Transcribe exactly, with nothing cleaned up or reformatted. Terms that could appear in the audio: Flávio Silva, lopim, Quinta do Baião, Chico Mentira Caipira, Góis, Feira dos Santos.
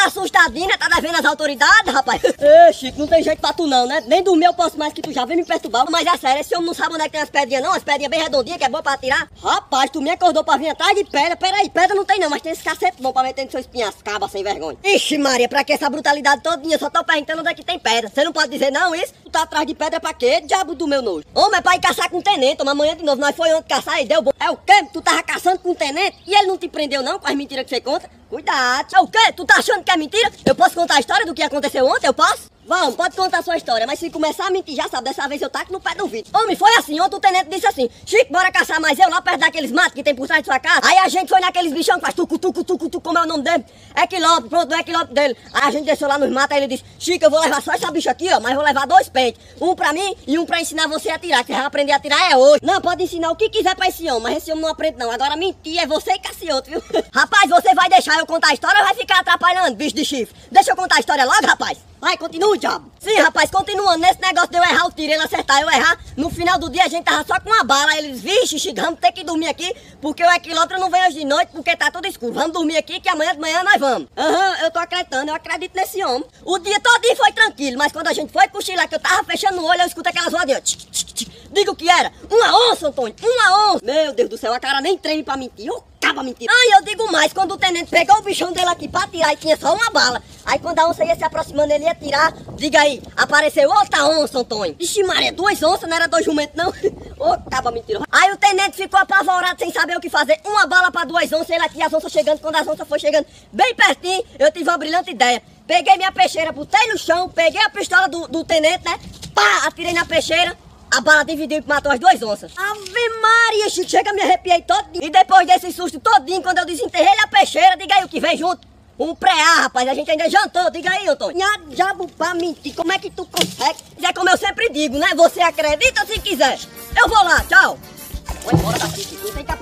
tá assustadinho, né? Tá devendo as autoridades, rapaz. Ei, Chico, não tem jeito pra tu não, né? Nem dormir eu posso mais que tu já vem me perturbar. Mas é sério, esse homem não sabe onde é que tem as pedrinhas não. As pedrinhas bem redondinhas que é boa pra tirar. Rapaz, tu me acordou pra vir atrás de pedra. Peraí, pedra não tem não, mas tem esse cacete bom pra meter no seu espinhascaba sem vergonha. Ixi Maria, pra que essa brutalidade todinha? Só tô perguntando onde é que tem pedra. Você não pode dizer não isso? Tu tá atrás de pedra pra quê? Diabo do meu nojo. Homem, é pra ir caçar com o tenente. Uma manhã de novo, nós foi ontem caçar e deu bom. É o quê? Tu tava caçando com o tenente e ele não te prendeu não com as mentiras que você conta? Cuidado. É o quê? Tu tá achando que é mentira? Eu posso contar a história do que aconteceu ontem? Eu posso? Vamos, pode contar a sua história, mas se começar a mentir, já sabe, dessa vez eu taco no pé do vidro. Homem, foi assim, ontem o tenente disse assim, Chico, bora caçar mais eu lá perto daqueles matos que tem por trás de sua casa. Aí a gente foi naqueles bichão que faz tucu, tucu, tucu, tucu, como é o nome dele? É quilópio, pronto, é quilópio dele. Aí a gente desceu lá nos matos, aí ele disse, Chico, eu vou levar só essa bicha aqui, ó, mas vou levar dois pentes. Um pra mim e um pra ensinar você a tirar, que você vai aprender a tirar é hoje. Não, pode ensinar o que quiser pra esse homem, mas esse homem não aprende não. Agora mentir é você e cacioto, viu? Rapaz, você vai deixar eu contar a história ou vai ficar atrapalhando, bicho de chifre? Deixa eu contar a história logo, rapaz. Vai, continua, diabo. Sim, rapaz, continuando nesse negócio de eu errar o tiro, ele acertar, eu errar. No final do dia a gente tava só com uma bala. Ele disse, vixe, Chico, vamos ter que dormir aqui, porque o equilópio não vem hoje de noite, porque tá tudo escuro. Vamos dormir aqui, que amanhã de manhã nós vamos. Aham, uhum, eu tô acreditando, eu acredito nesse homem. O dia todinho foi tranquilo, mas quando a gente foi cochilar, que eu tava fechando o olho, eu escutei aquelas voadinhas. Digo que era uma onça, Antônio, uma onça. Meu Deus do céu, a cara nem treme pra mentir. Eu acaba mentindo. Aí eu digo mais, quando o tenente pegou o bichão dele aqui pra tirar e tinha só uma bala, aí quando a onça ia se aproximando, ele ia tirar, diga aí, apareceu outra onça, Antônio. Ixi Maria, duas onças, não era dois jumentos não. Ô, acaba mentindo. Aí o tenente ficou apavorado sem saber o que fazer. Uma bala pra duas onças, ele aqui, as onças chegando. Quando as onças foi chegando bem pertinho, eu tive uma brilhante ideia. Peguei minha peixeira, botei no chão, peguei a pistola do, do tenente, né? Pá, atirei na peixeira. A bala dividiu e matou as duas onças. Ave Maria, Chico, chega, me arrepiei todinho. E depois desse susto todinho, quando eu desenterrei a peixeira, diga aí o que vem junto. Um pré-ar, rapaz, a gente ainda jantou, diga aí, Antônio. Minha diabo pra mentir, como é que tu consegue? É como eu sempre digo, né? Você acredita se quiser. Eu vou lá, tchau. Vai embora daqui, que tu tem que